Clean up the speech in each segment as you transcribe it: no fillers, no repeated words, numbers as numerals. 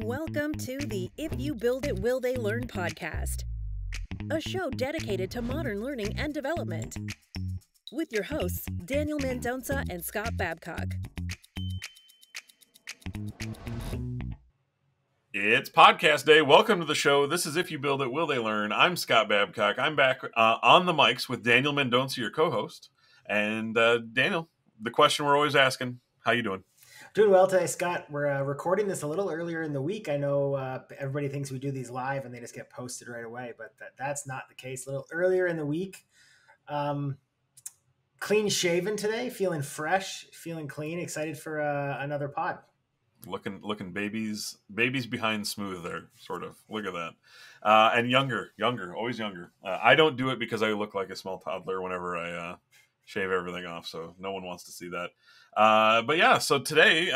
Welcome to the If You Build It, Will They Learn podcast, a show dedicated to modern learning and development, with your hosts, Daniel Mendonca and Scott Babcock. It's podcast day. Welcome to the show. This is If You Build It, Will They Learn? I'm Scott Babcock. I'm back on the mics with Daniel Mendonca, your co-host. And Daniel, the question we're always asking, how you doing? Doing well today, Scott. We're recording this a little earlier in the week. I know everybody thinks we do these live and they just get posted right away, but that's not the case. A little earlier in the week. Clean shaven today, feeling fresh, feeling clean, excited for another pod. Looking babies behind smooth there, sort of. Look at that. And younger, always younger. I don't do it because I look like a small toddler whenever I shave everything off. So no one wants to see that. But yeah, so today,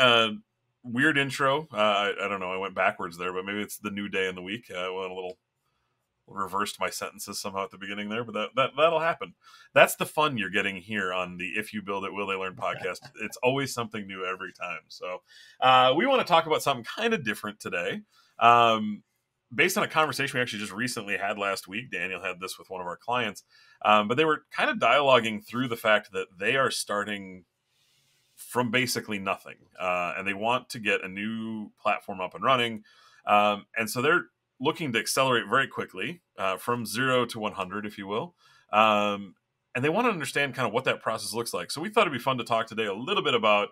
weird intro. I don't know. I went backwards there, but maybe it's the new day in the week. I went a little reversed my sentences somehow at the beginning there, but that'll happen. That's the fun you're getting here on the If You Build It, Will They Learn podcast. It's always something new every time. So we want to talk about something kind of different today. Based on a conversation we actually just recently had last week. Daniel had this with one of our clients, but they were kind of dialoguing through the fact that they are starting from basically nothing, and they want to get a new platform up and running. And so they're looking to accelerate very quickly, from 0 to 100, if you will. And they want to understand kind of what that process looks like. So we thought it'd be fun to talk today a little bit about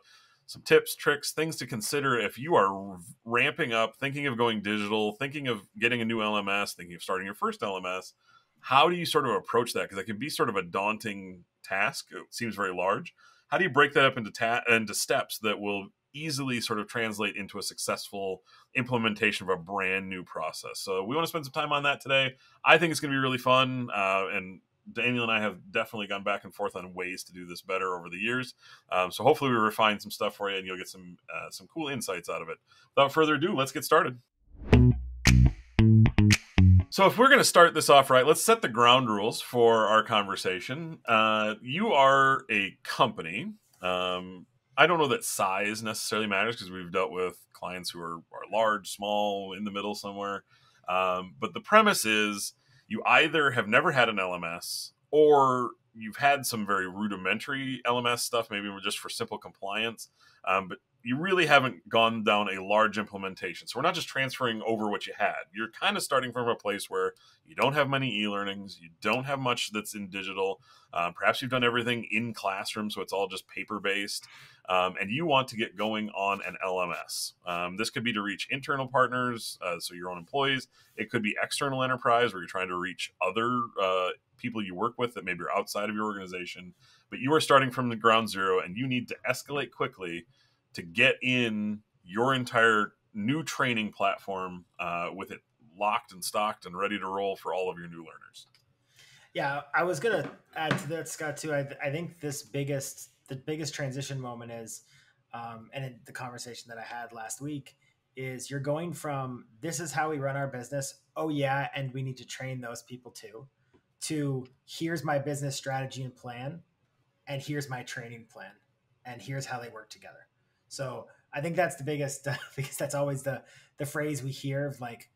some tips, tricks, things to consider if you are ramping up, thinking of going digital, thinking of getting a new LMS, thinking of starting your first LMS. How do you sort of approach that? Because that can be sort of a daunting task. It seems very large. How do you break that up into steps that will easily sort of translate into a successful implementation of a brand new process? So we want to spend some time on that today. I think it's going to be really fun. And Daniel and I have definitely gone back and forth on ways to do this better over the years. So hopefully we refine some stuff for you and you'll get some cool insights out of it. Without further ado, let's get started. So if we're going to start this off right, let's set the ground rules for our conversation. You are a company. I don't know that size necessarily matters because we've dealt with clients who are large, small, in the middle somewhere. But the premise is you either have never had an LMS or you've had some very rudimentary LMS stuff, maybe just for simple compliance, but you really haven't gone down a large implementation. So we're not just transferring over what you had. You're kind of starting from a place where you don't have many e-learnings. You don't have much that's in digital. Perhaps you've done everything in classroom, so it's all just paper-based. And you want to get going on an LMS. This could be to reach internal partners, so your own employees. It could be external enterprise where you're trying to reach other people you work with that maybe are outside of your organization. But you are starting from the ground zero and you need to escalate quickly to get in your entire new training platform with it locked and stocked and ready to roll for all of your new learners. Yeah, I was going to add to that, Scott, too. I think the biggest transition moment is, and in the conversation that I had last week, is you're going from, this is how we run our business, oh yeah, and we need to train those people too, to here's my business strategy and plan, and here's my training plan, and here's how they work together. So I think that's the biggest, because that's always the phrase we hear of like,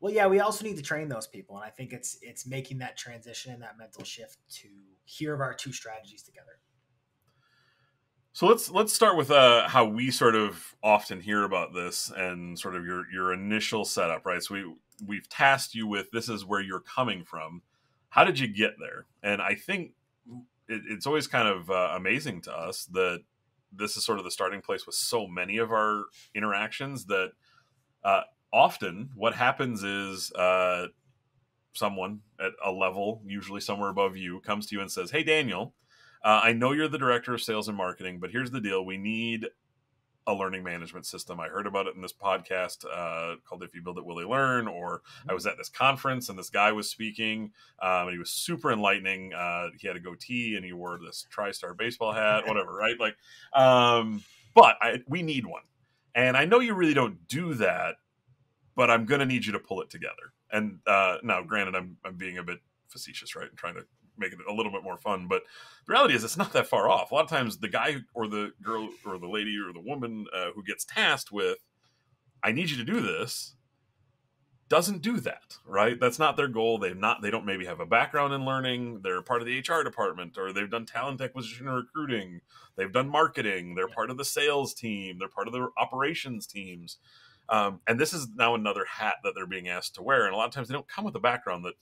well, yeah, we also need to train those people. And I think it's making that transition and that mental shift to here of our two strategies together. So let's start with how we sort of often hear about this and sort of your initial setup, right? So we've tasked you with, this is where you're coming from. How did you get there? And I think it's always kind of amazing to us that this is sort of the starting place with so many of our interactions that often what happens is someone at a level, usually somewhere above you, comes to you and says, hey, Daniel, I know you're the director of sales and marketing, but here's the deal. We need a learning management system. I heard about it in this podcast called If You Build It, Will They Learn? Or I was at this conference and this guy was speaking and he was super enlightening. He had a goatee and he wore this TriStar baseball hat, whatever, right? Like, but we need one. And I know you really don't do that, but I'm going to need you to pull it together. And now, granted, I'm being a bit facetious, right? And trying to make it a little bit more fun, but the reality is it's not that far off. A lot of times the guy or the girl or the lady or the woman who gets tasked with I need you to do this, doesn't do that, right? That's not their goal. They don't maybe have a background in learning. They're part of the HR department, or they've done talent acquisition and recruiting. They've done marketing. They're part of the sales team. They're part of the operations teams. And this is now another hat that they're being asked to wear. And a lot of times they don't come with a background that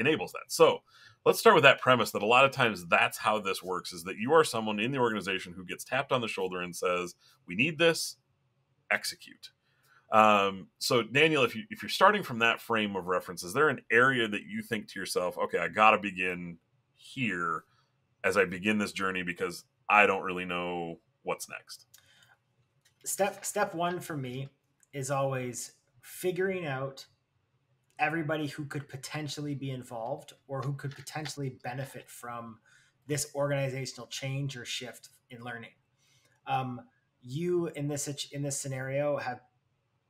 enables that. So let's start with that premise that a lot of times that's how this works, is that you are someone in the organization who gets tapped on the shoulder and says, we need this, execute. So Daniel, if you're starting from that frame of reference, is there an area that you think to yourself, okay, I got to begin here as I begin this journey, because I don't really know what's next? Step one for me is always figuring out everybody who could potentially be involved or who could potentially benefit from this organizational change or shift in learning. You in this scenario have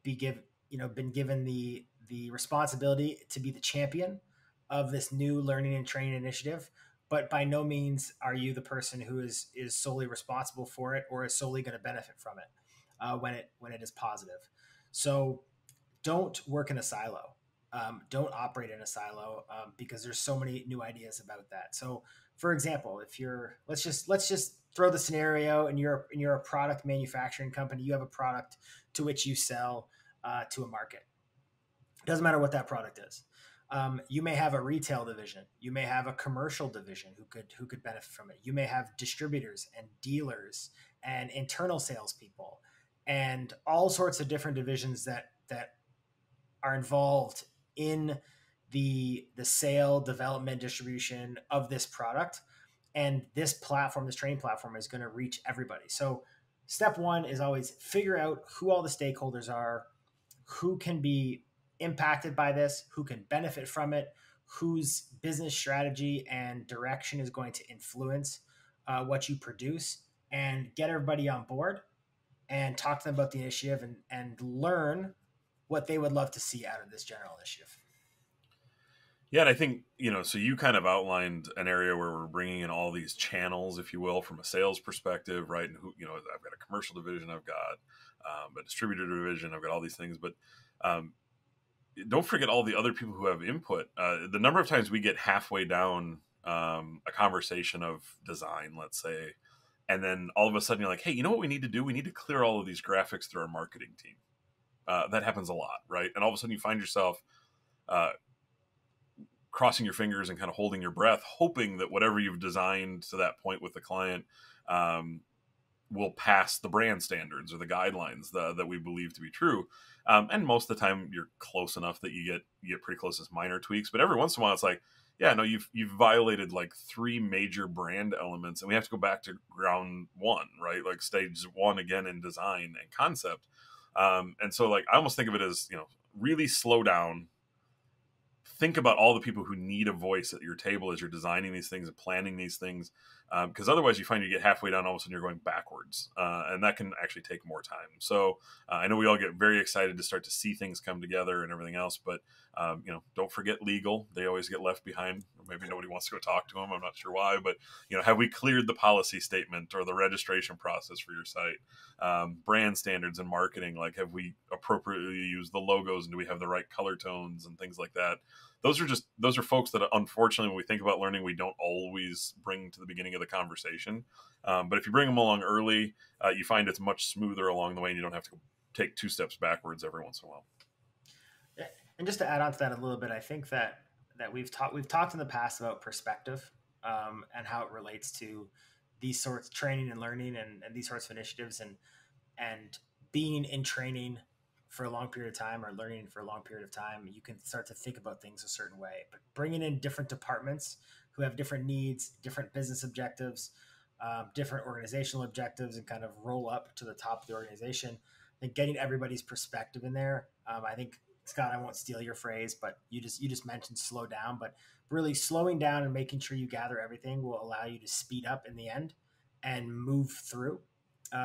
been given the responsibility to be the champion of this new learning and training initiative, but by no means are you the person who is solely responsible for it or is solely going to benefit from it when it is positive. So don't work in a silo. Don't operate in a silo because there's so many new ideas about that. So, for example, if you're let's just throw the scenario, and you're a product manufacturing company. You have a product to which you sell to a market. It doesn't matter what that product is. You may have a retail division. You may have a commercial division who could benefit from it. You may have distributors and dealers and internal salespeople and all sorts of different divisions that are involved in the sale, development, distribution of this product. And this platform, this training platform, is going to reach everybody. So step one is always figure out who all the stakeholders are, who can be impacted by this, who can benefit from it, whose business strategy and direction is going to influence what you produce, and get everybody on board and talk to them about the initiative and learn what they would love to see out of this general initiative. Yeah, and I think, so you kind of outlined an area where we're bringing in all these channels, if you will, from a sales perspective, right? And who, I've got a commercial division, I've got a distributor division, I've got all these things, but don't forget all the other people who have input. The number of times we get halfway down a conversation of design, let's say, and then all of a sudden you're like, hey, you know what we need to do? We need to clear all of these graphics through our marketing team. That happens a lot, right? And all of a sudden you find yourself crossing your fingers and kind of holding your breath, hoping that whatever you've designed to that point with the client will pass the brand standards or the guidelines that we believe to be true. And most of the time you're close enough that you get pretty close as minor tweaks. But every once in a while it's like, yeah, no, you've violated like three major brand elements and we have to go back to ground one, right? Like stage one again in design and concept. And so like, I almost think of it as, really slow down. Think about all the people who need a voice at your table as you're designing these things and planning these things. Because otherwise you find you get halfway down, all of a sudden you're going backwards. And that can actually take more time. So I know we all get very excited to start to see things come together and everything else, but don't forget legal. They always get left behind. Maybe nobody wants to go talk to them. I'm not sure why, but have we cleared the policy statement or the registration process for your site? Brand standards and marketing, like have we appropriately used the logos and do we have the right color tones and things like that? Those are folks that unfortunately, when we think about learning, we don't always bring to the beginning of the conversation. But if you bring them along early, you find it's much smoother along the way and you don't have to take two steps backwards every once in a while. And just to add on to that a little bit, I think that we've talked in the past about perspective and how it relates to these sorts of training and learning and these sorts of initiatives and being in training for a long period of time or learning for a long period of time. You can start to think about things a certain way, but bringing in different departments who have different needs, different business objectives, different organizational objectives, and kind of roll up to the top of the organization and getting everybody's perspective in there. I think, Scott, I won't steal your phrase, but you just mentioned slow down, but really slowing down and making sure you gather everything will allow you to speed up in the end and move through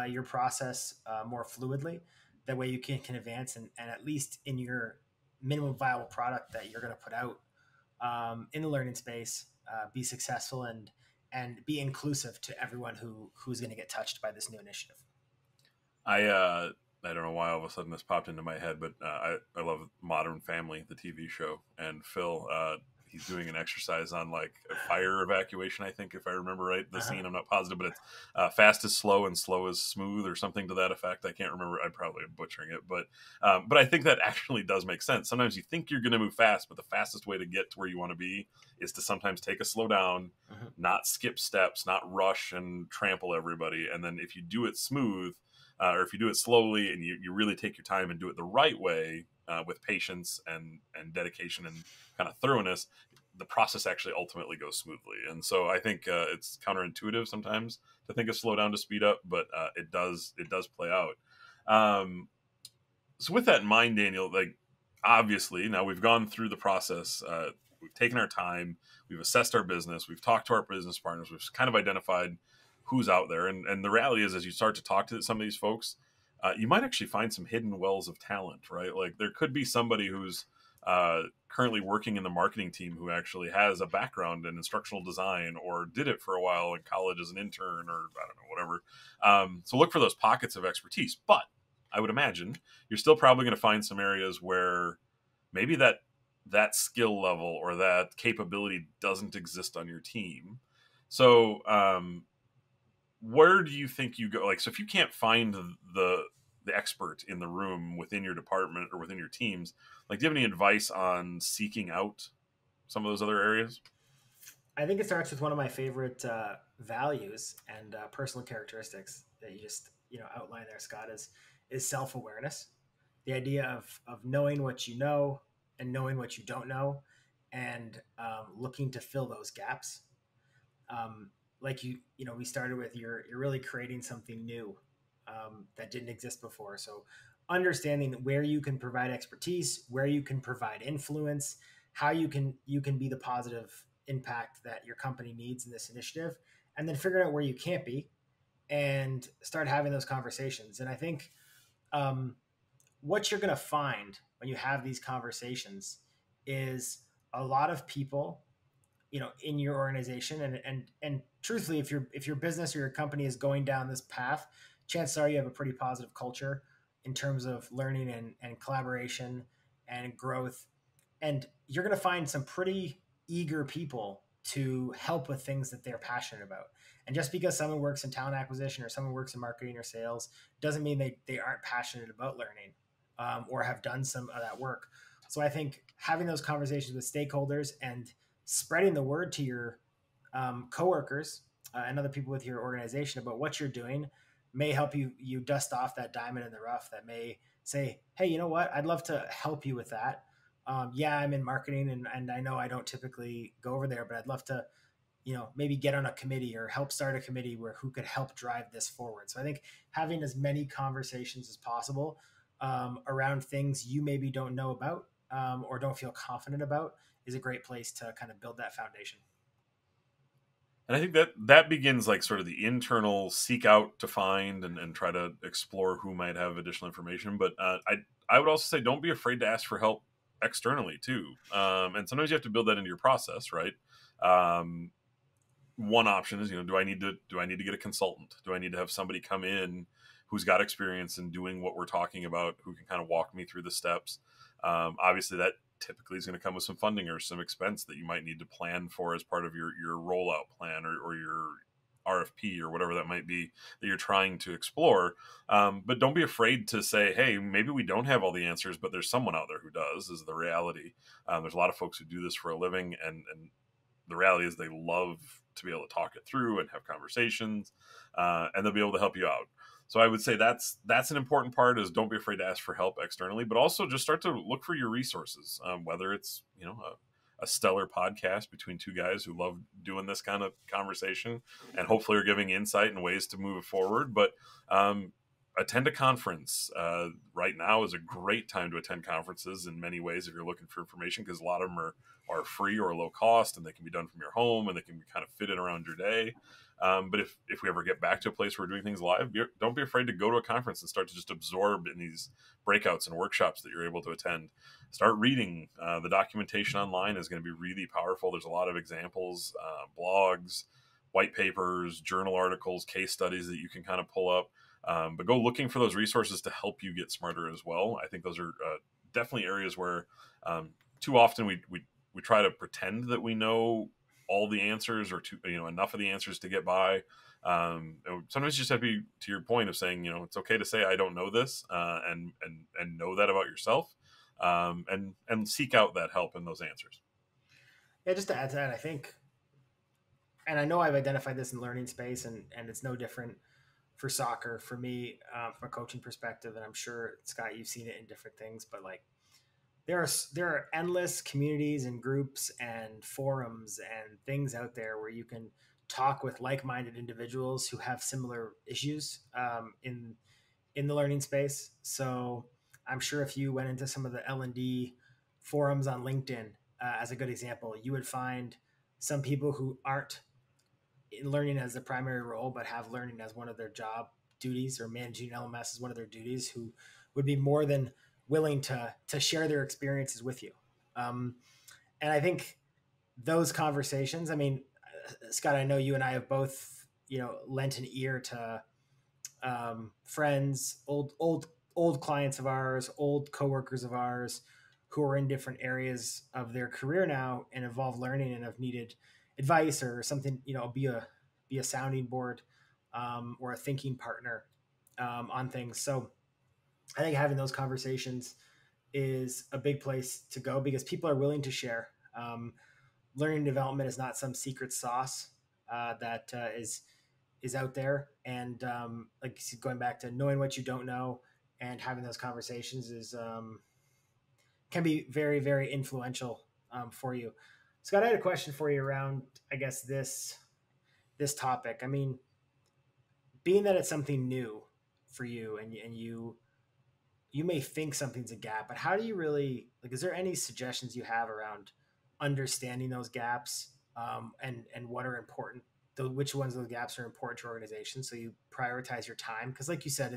your process more fluidly. That way you can advance and at least in your minimum viable product that you're going to put out in the learning space, be successful and be inclusive to everyone who's going to get touched by this new initiative. I I don't know why all of a sudden this popped into my head, but I love Modern Family, the TV show. And Phil, he's doing an exercise on like a fire evacuation, I think, if I remember right. The scene, I'm not positive, but it's fast is slow and slow is smooth or something to that effect. I can't remember. I'm probably butchering it, but I think that actually does make sense. Sometimes you think you're going to move fast, but the fastest way to get to where you want to be is to sometimes take a slow down, not skip steps, not rush and trample everybody. And then if you do it smooth, or if you do it slowly and you really take your time and do it the right way, with patience and dedication and kind of thoroughness, the process actually ultimately goes smoothly. And so I think it's counterintuitive sometimes to think of slow down to speed up, but it does play out. So with that in mind, Daniel, like obviously now we've gone through the process, we've taken our time, we've assessed our business, we've talked to our business partners, we've kind of identified who's out there. And the reality is, as you start to talk to some of these folks, you might actually find some hidden wells of talent, right? Like there could be somebody who's currently working in the marketing team who actually has a background in instructional design or did it for a while in college as an intern or I don't know, whatever. So look for those pockets of expertise. But I would imagine you're still probably going to find some areas where maybe that skill level or that capability doesn't exist on your team. So, where do you think you go? Like, so if you can't find the expert in the room within your department or within your teams, like, do you have any advice on seeking out some of those other areas? I think it starts with one of my favorite values and personal characteristics that you just, outline there, Scott, is self-awareness. The idea of knowing what you know and knowing what you don't know and looking to fill those gaps. Like we started with, you're really creating something new that didn't exist before. So understanding where you can provide expertise, where you can provide influence, how you can be the positive impact that your company needs in this initiative, and then figuring out where you can't be and start having those conversations. And I think what you're going to find when you have these conversations is a lot of people, in your organization and truthfully, if your business or your company is going down this path, chances are you have a pretty positive culture in terms of learning and collaboration and growth. And you're going to find some pretty eager people to help with things that they're passionate about. And just because someone works in talent acquisition or someone works in marketing or sales doesn't mean they aren't passionate about learning or have done some of that work. So I think having those conversations with stakeholders and spreading the word to your coworkers and other people with your organization about what you're doing may help you dust off that diamond in the rough that may say, hey, you know what? I'd love to help you with that. I'm in marketing and I know I don't typically go over there, but I'd love to, maybe get on a committee or help start a committee who could help drive this forward. So I think having as many conversations as possible around things you maybe don't know about or don't feel confident about is a great place to kind of build that foundation. And I think that begins like sort of the internal seek out to find and try to explore who might have additional information. But I would also say, don't be afraid to ask for help externally too. And sometimes you have to build that into your process, right? One option is, do I need to get a consultant? Do I need to have somebody come in who's got experience in doing what we're talking about, who can kind of walk me through the steps? Obviously that typically is going to come with some funding or some expense that you might need to plan for as part of your rollout plan or your RFP or whatever that might be that you're trying to explore. But don't be afraid to say, hey, maybe we don't have all the answers, but there's someone out there who does, is the reality. There's a lot of folks who do this for a living. And the reality is they love to be able to talk it through and have conversations and they'll be able to help you out. So I would say that's an important part, is don't be afraid to ask for help externally, but also just start to look for your resources, whether it's, a stellar podcast between two guys who love doing this kind of conversation and hopefully are giving insight and ways to move it forward. But attend a conference. Right now is a great time to attend conferences in many ways if you're looking for information, because a lot of them are free or low cost and they can be done from your home and they can be kind of fitted around your day. But if we ever get back to a place where we're doing things live, don't be afraid to go to a conference and start to just absorb in these breakouts and workshops that you're able to attend. Start reading. The documentation online is going to be really powerful. There's a lot of examples, blogs, white papers, journal articles, case studies that you can kind of pull up. But go looking for those resources to help you get smarter as well. I think those are definitely areas where too often we try to pretend that we know all the answers, or enough of the answers to get by. Sometimes you just have to be, to your point of saying, it's okay to say, I don't know this, and know that about yourself, and seek out that help in those answers. Yeah. Just to add to that, I think, and I know I've identified this in learning space, and it's no different for soccer for me, from a coaching perspective. And I'm sure, Scott, you've seen it in different things, but like, there are endless communities and groups and forums and things out there where you can talk with like-minded individuals who have similar issues in the learning space. So I'm sure if you went into some of the L&D forums on LinkedIn, as a good example, you would find some people who aren't in learning as the primary role, but have learning as one of their job duties, or managing LMS as one of their duties, who would be more than willing to share their experiences with you. And I think those conversations, I mean, Scott, I know you and I have both, lent an ear to friends, old clients of ours, old coworkers of ours who are in different areas of their career now and involve learning and have needed advice or something, be a sounding board or a thinking partner on things. So I think having those conversations is a big place to go, because people are willing to share. Learning development is not some secret sauce that is out there. And like going back to knowing what you don't know and having those conversations is can be very, very influential for you. Scott, I had a question for you around, I guess, this topic. I mean, being that it's something new for you, and you may think something's a gap, but how do you really, like, is there any suggestions you have around understanding those gaps, and what are important, which ones of those gaps are important to organizations, so you prioritize your time? Because like you said,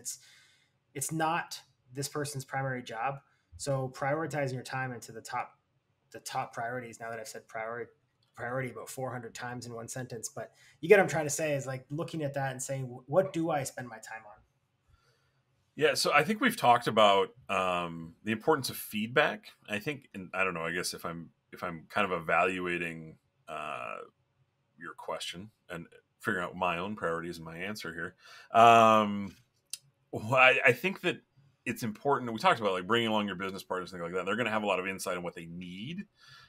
it's not this person's primary job, so prioritizing your time into the top priorities. Now that I've said priority about 400 times in one sentence, but you get what I'm trying to say, is like looking at that and saying, what do I spend my time on? Yeah, so I think we've talked about the importance of feedback. I think, and I don't know, I guess if I'm kind of evaluating your question and figuring out my own priorities and my answer here, I think that it's important. We talked about like bringing along your business partners and things like that. They're going to have a lot of insight on what they need.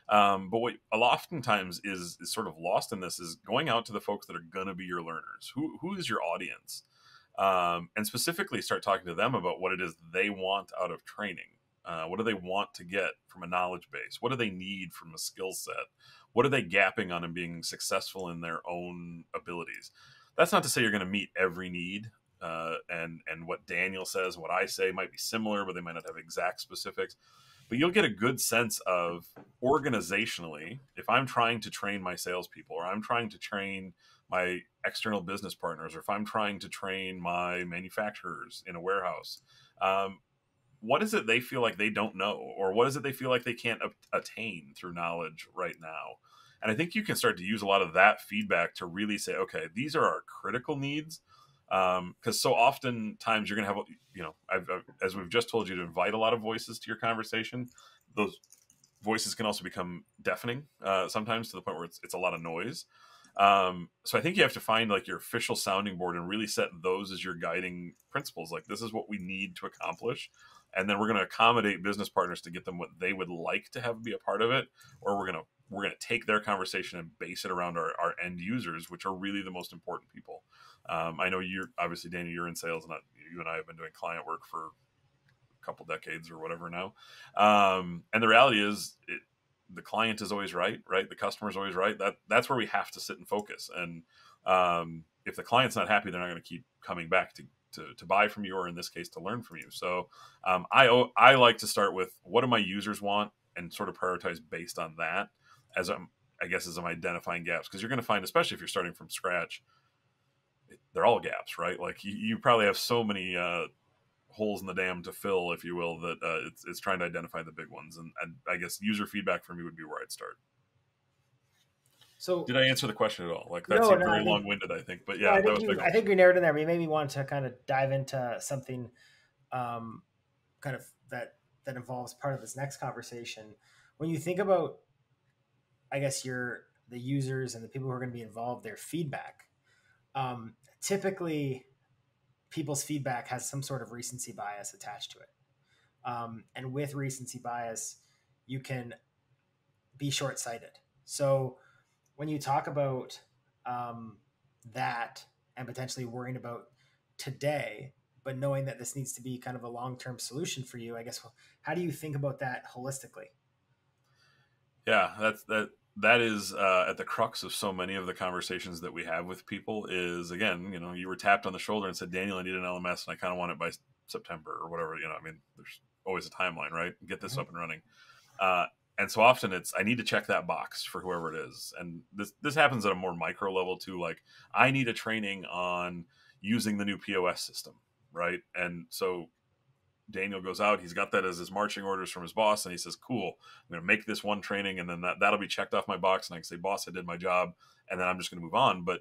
But what oftentimes is sort of lost in this is going out to the folks that are going to be your learners. Who is your audience? And specifically start talking to them about what it is they want out of training. What do they want to get from a knowledge base? What do they need from a skill set? What are they gapping on in being successful in their own abilities? That's not to say you're going to meet every need. And what Daniel says, what I say might be similar, but they might not have exact specifics. But you'll get a good sense of, organizationally, if I'm trying to train my salespeople, or I'm trying to train my external business partners, or if I'm trying to train my manufacturers in a warehouse, what is it they feel like they don't know? Or what is it they feel like they can't attain through knowledge right now? And I think you can start to use a lot of that feedback to really say, okay, these are our critical needs. Because so oftentimes you're going to have, as we've just told you, to invite a lot of voices to your conversation. Those voices can also become deafening sometimes, to the point where it's a lot of noise. So I think you have to find like your official sounding board and really set those as your guiding principles. Like, this is what we need to accomplish. And then we're going to accommodate business partners to get them what they would like to have be a part of it. Or we're going to take their conversation and base it around our end users, which are really the most important people. I know you're obviously, Danny, you're in sales, and you and I have been doing client work for a couple decades or whatever now. And the reality is the client is always right? The customer is always right. That's where we have to sit and focus. And if the client's not happy, they're not going to keep coming back to buy from you, or in this case, to learn from you. So I like to start with, what do my users want, and sort of prioritize based on that as I'm identifying gaps. Because you're going to find, especially if you're starting from scratch, they're all gaps, right? Like you probably have so many holes in the dam to fill, if you will, that it's trying to identify the big ones. And I guess user feedback for me would be where I'd start. So did I answer the question at all? Like that seemed very long-winded, I think, but yeah, that was big. I think you narrowed in there. You made me want to kind of dive into something kind of that involves part of this next conversation. When you think about, I guess, the users and the people who are going to be involved, their feedback, typically people's feedback has some sort of recency bias attached to it. And with recency bias, you can be short-sighted. So when you talk about that and potentially worrying about today, but knowing that this needs to be kind of a long-term solution for you, I guess, how do you think about that holistically? Yeah, that is at the crux of so many of the conversations that we have with people is, again, you know, you were tapped on the shoulder and said, Daniel, I need an LMS and I kind of want it by September or whatever. You know, I mean, there's always a timeline, right? Get this up and running. And so often it's, I need to check that box for whoever it is. And this happens at a more micro level too. Like, I need a training on using the new POS system, right? And so Daniel goes out, he's got that as his marching orders from his boss. And he says, cool, I'm going to make this one training. And then that'll be checked off my box. And I can say, boss, I did my job. And then I'm just going to move on. But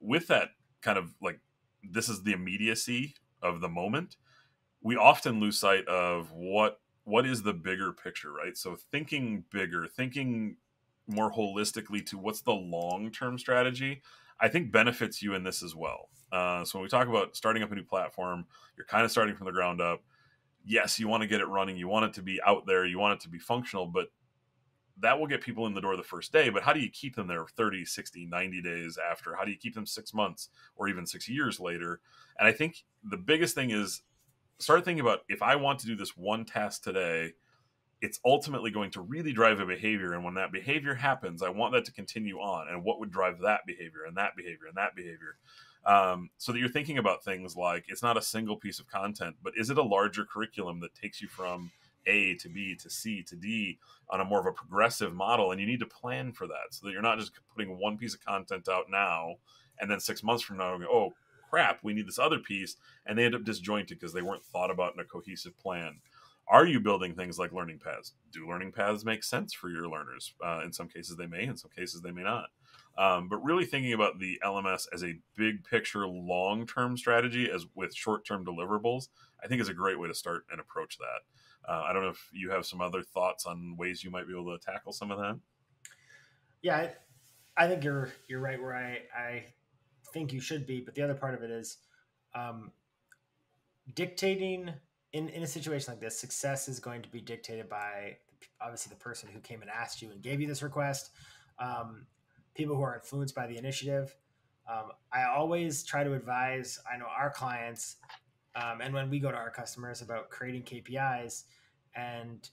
with that kind of like, this is the immediacy of the moment, we often lose sight of what is the bigger picture, right? So thinking bigger, thinking more holistically to what's the long-term strategy, I think benefits you in this as well. So when we talk about starting up a new platform, you're kind of starting from the ground up. Yes, you want to get it running. You want it to be out there. You want it to be functional, but that will get people in the door the first day. But how do you keep them there 30, 60, 90 days after? How do you keep them 6 months or even 6 years later? And I think the biggest thing is, start thinking about, if I want to do this one task today, it's ultimately going to really drive a behavior. And when that behavior happens, I want that to continue on. And what would drive that behavior and that behavior and that behavior? So that you're thinking about things like, it's not a single piece of content, but is it a larger curriculum that takes you from A to B to C to D on a more of a progressive model? And you need to plan for that so that you're not just putting one piece of content out now and then 6 months from now, oh, crap, we need this other piece, and they end up disjointed because they weren't thought about in a cohesive plan. Are you building things like learning paths? Do learning paths make sense for your learners? In some cases they may, in some cases they may not. But really thinking about the LMS as a big picture, long-term strategy as with short-term deliverables, I think is a great way to start and approach that. I don't know if you have some other thoughts on ways you might be able to tackle some of that. Yeah, I think you're right where I think you should be, but the other part of it is dictating in a situation like this, success is going to be dictated by obviously the person who came and asked you and gave you this request, people who are influenced by the initiative. I always try to advise, I know our clients, and when we go to our customers, about creating KPIs and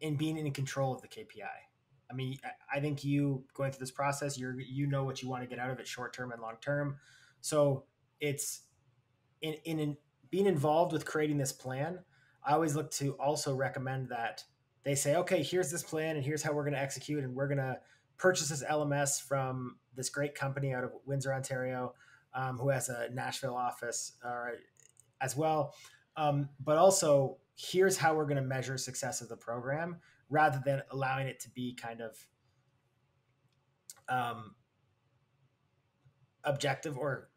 in being in control of the KPI. I mean, I think you going through this process, you know what you want to get out of it short-term and long-term. So it's in being involved with creating this plan. I always look to also recommend that they say, okay, here's this plan and here's how we're going to execute. And we're going to purchase this LMS from this great company out of Windsor, Ontario, who has a Nashville office as well. But also here's how we're going to measure success of the program, rather than allowing it to be kind of objective or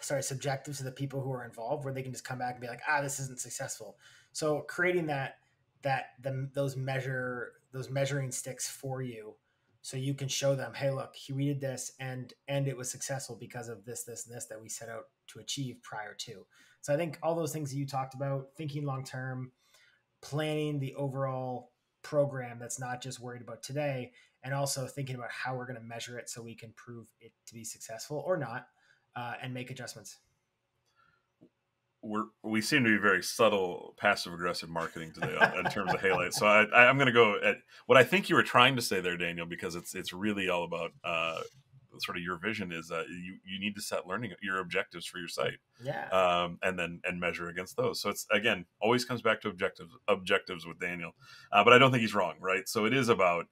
subjective to the people who are involved, where they can just come back and be like, this isn't successful. So creating those measuring sticks for you, so you can show them, hey, look, we did this and it was successful because of this, this, and this that we set out to achieve prior to. So I think all those things that you talked about, thinking long-term, planning the overall program that's not just worried about today, and also thinking about how we're going to measure it so we can prove it to be successful or not, and make adjustments. We seem to be very subtle, passive-aggressive marketing today in terms of HALIGHT. So I'm going to go at what I think you were trying to say there, Daniel, because it's really all about sort of your vision is you need to set your objectives for your site, and then measure against those. So it's, again, always comes back to objectives with Daniel, but I don't think he's wrong, right? So it is about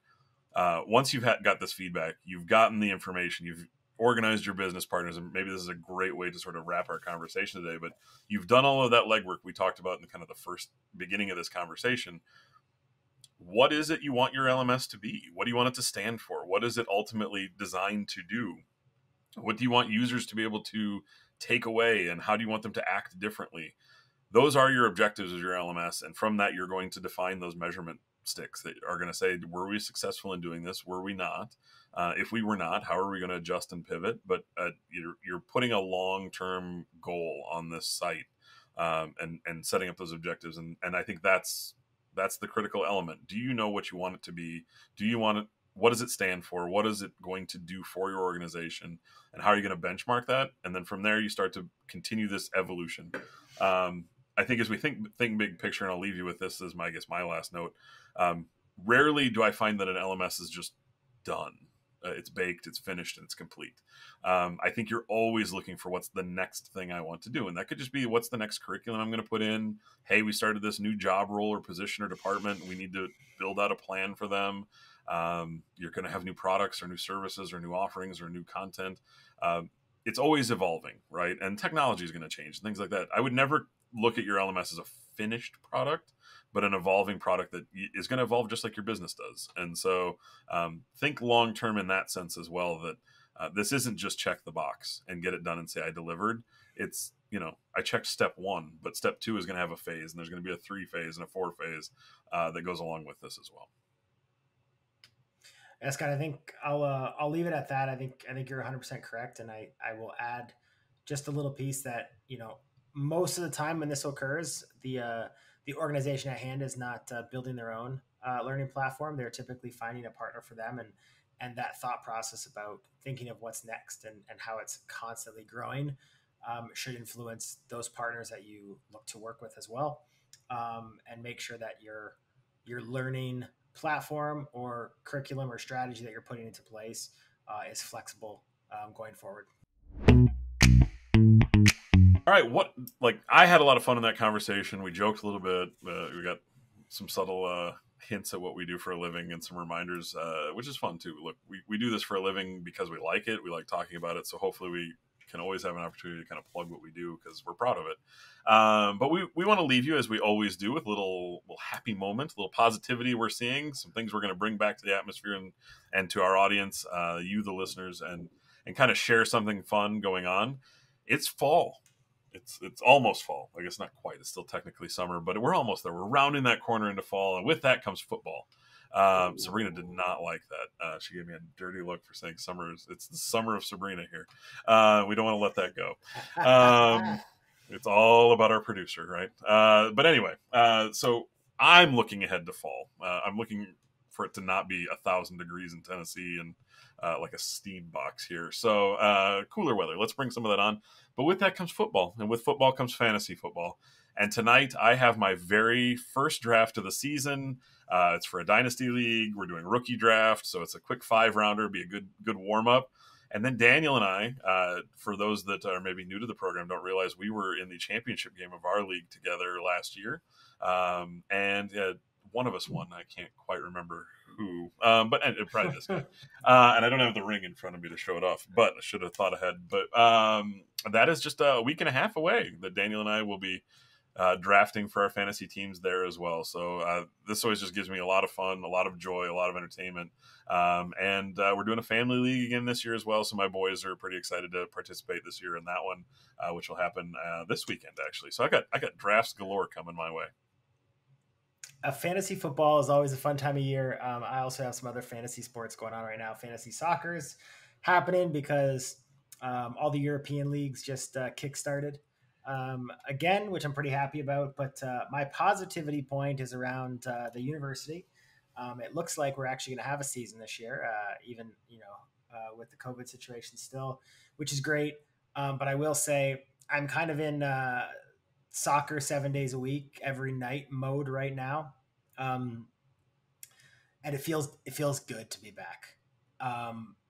once you've got this feedback, you've gotten the information, you've organized your business partners, and maybe this is a great way to sort of wrap our conversation today, but you've done all of that legwork we talked about in the kind of the first beginning of this conversation. what is it you want your LMS to be? What do you want it to stand for? What is it ultimately designed to do? What do you want users to be able to take away, and how do you want them to act differently? Those are your objectives of your LMS. And from that, you're going to define those measurement sticks that are going to say, were we successful in doing this? Were we not? If we were not, how are we going to adjust and pivot? But you're putting a long-term goal on this site and setting up those objectives. And I think that's the critical element. Do you know what you want it to be? Do you want it? What does it stand for? What is it going to do for your organization? And how are you going to benchmark that? And then from there, you start to continue this evolution. I think as we think big picture, and I'll leave you with this as my, I guess, my last note. Rarely do I find that an LMS is just done. It's baked, it's finished, and it's complete. I think you're always looking for what's the next thing I want to do. And that could just be, what's the next curriculum I'm going to put in? Hey, we started this new job role or position or department. We need to build out a plan for them. You're going to have new products or new services or new offerings or new content. It's always evolving, right? And technology is going to change, things like that. I would never look at your LMS as a finished product, but an evolving product that is going to evolve just like your business does. And so think long-term in that sense as well, that this isn't just check the box and get it done and say, I delivered. It's, you know, I checked step one, but step two is going to have a phase, and there's going to be a 3-phase and a 4-phase that goes along with this as well. Yeah, Scott, I think I'll leave it at that. I think you're 100% correct. And I will add just a little piece that, you know, most of the time when this occurs, the organization at hand is not building their own learning platform. They're typically finding a partner for them, and that thought process about thinking of what's next and how it's constantly growing should influence those partners that you look to work with as well, and make sure that your learning platform or curriculum or strategy that you're putting into place is flexible going forward. All right, I had a lot of fun in that conversation. We joked a little bit. We got some subtle hints at what we do for a living and some reminders, which is fun too. Look, we do this for a living because we like it. We like talking about it. So hopefully we can always have an opportunity to kind of plug what we do because we're proud of it. But we want to leave you, as we always do, with a little happy moment, a little positivity we're seeing, some things we're going to bring back to the atmosphere and to our audience, you, the listeners, and kind of share something fun going on. It's fall. It's almost fall. I guess not quite. It's still technically summer, but we're almost there. We're rounding that corner into fall, and with that comes football. Sabrina did not like that. She gave me a dirty look for saying summer. It's the summer of Sabrina here. We don't want to let that go. It's all about our producer, right? But anyway, so I'm looking ahead to fall. I'm looking for it to not be 1,000 degrees in Tennessee and like a steam box here. So cooler weather, let's bring some of that on. But with that comes football, and with football comes fantasy football. And tonight I have my very first draft of the season. It's for a dynasty league. We're doing rookie draft. So it's a quick 5-rounder, be a good warm up. And then Daniel and I, for those that are maybe new to the program, don't realize we were in the championship game of our league together last year. One of us won. I can't quite remember who, but it probably this guy. And I don't have the ring in front of me to show it off, but I should have thought ahead. But that is just a week and a half away that Daniel and I will be drafting for our fantasy teams there as well. So this always just gives me a lot of fun, a lot of joy, a lot of entertainment. We're doing a family league again this year as well. So my boys are pretty excited to participate this year in that one, which will happen this weekend, actually. So I got drafts galore coming my way. Fantasy football is always a fun time of year. I also have some other fantasy sports going on right now. Fantasy soccer is happening because all the European leagues just kick-started again, which I'm pretty happy about. But my positivity point is around the university. It looks like we're actually going to have a season this year, even with the COVID situation still, which is great. But I will say I'm kind of in soccer 7 days a week, every night mode right now. And it feels good to be back.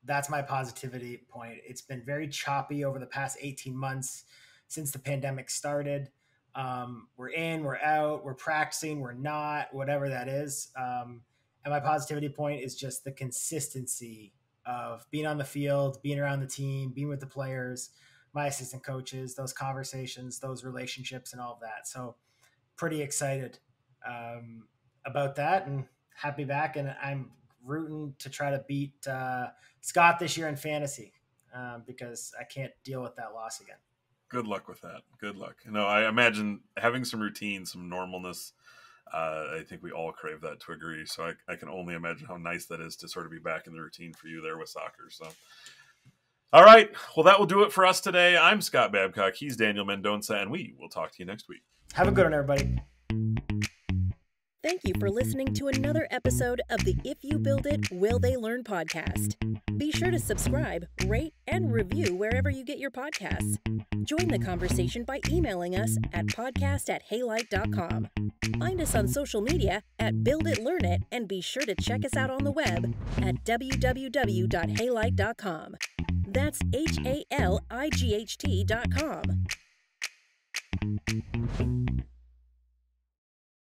That's my positivity point. It's been very choppy over the past 18 months since the pandemic started. We're in, we're out, we're practicing, we're not, whatever that is. And my positivity point is just the consistency of being on the field, being around the team, being with the players, my assistant coaches, those conversations, those relationships, and all of that. So pretty excited about that. And happy back, and I'm rooting to try to beat Scott this year in fantasy because I can't deal with that loss again. Good luck with that. Good luck. No, I imagine having some routine, some normalness. I think we all crave that to a degree. So I can only imagine how nice that is to sort of be back in the routine for you there with soccer. So, all right. Well, that will do it for us today. I'm Scott Babcock. He's Daniel Mendonca, and we will talk to you next week. Have a good one, everybody. Thank you for listening to another episode of the If You Build It, Will They Learn podcast. Be sure to subscribe, rate, and review wherever you get your podcasts. Join the conversation by emailing us at podcast@halight.com. Find us on social media at Build It, Learn It, and be sure to check us out on the web at www.halight.com. That's HALIGHT.com.